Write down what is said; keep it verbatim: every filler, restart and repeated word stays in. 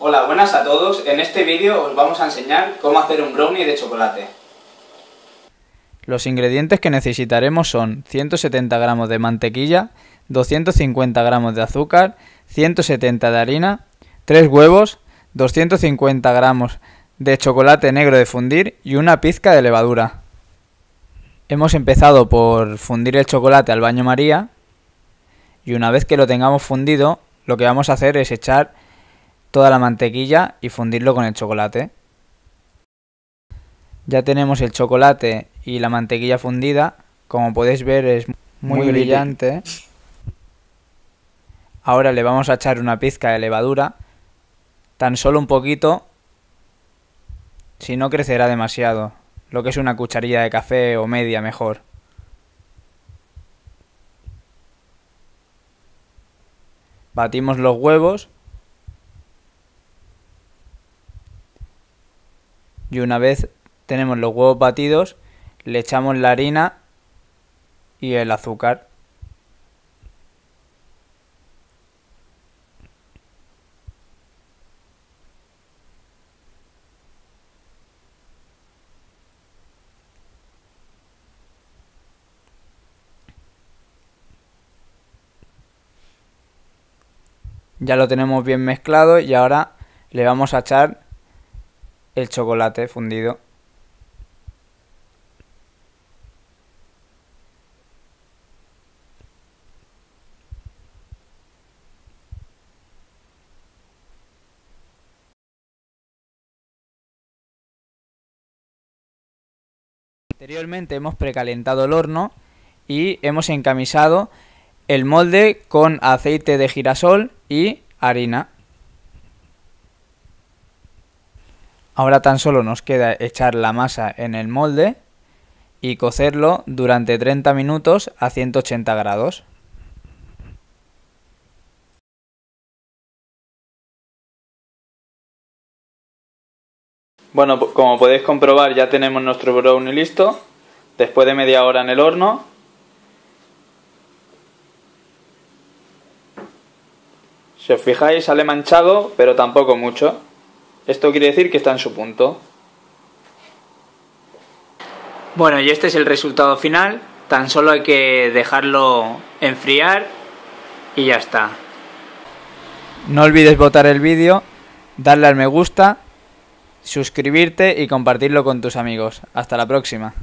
Hola, buenas a todos. En este vídeo os vamos a enseñar cómo hacer un brownie de chocolate. Los ingredientes que necesitaremos son ciento setenta gramos de mantequilla, doscientos cincuenta gramos de azúcar, ciento setenta de harina, tres huevos, doscientos cincuenta gramos de chocolate negro de fundir y una pizca de levadura. Hemos empezado por fundir el chocolate al baño María y una vez que lo tengamos fundido, lo que vamos a hacer es echar toda la mantequilla y fundirlo con el chocolate. Ya tenemos el chocolate y la mantequilla fundida. Como podéis ver, es muy, muy brillante. brillante. Ahora le vamos a echar una pizca de levadura, tan solo un poquito, si no crecerá demasiado, lo que es una cucharilla de café o media mejor. Batimos los huevos. Y una vez tenemos los huevos batidos, le echamos la harina y el azúcar. Ya lo tenemos bien mezclado y ahora le vamos a echar el chocolate fundido. Anteriormente hemos precalentado el horno y hemos encamisado el molde con aceite de girasol y harina. Ahora tan solo nos queda echar la masa en el molde y cocerlo durante treinta minutos a ciento ochenta grados. Bueno, como podéis comprobar, ya tenemos nuestro brownie listo, después de media hora en el horno. Si os fijáis, sale manchado, pero tampoco mucho. Esto quiere decir que está en su punto. Bueno, y este es el resultado final. Tan solo hay que dejarlo enfriar y ya está. No olvides votar el vídeo, darle al me gusta, suscribirte y compartirlo con tus amigos. Hasta la próxima.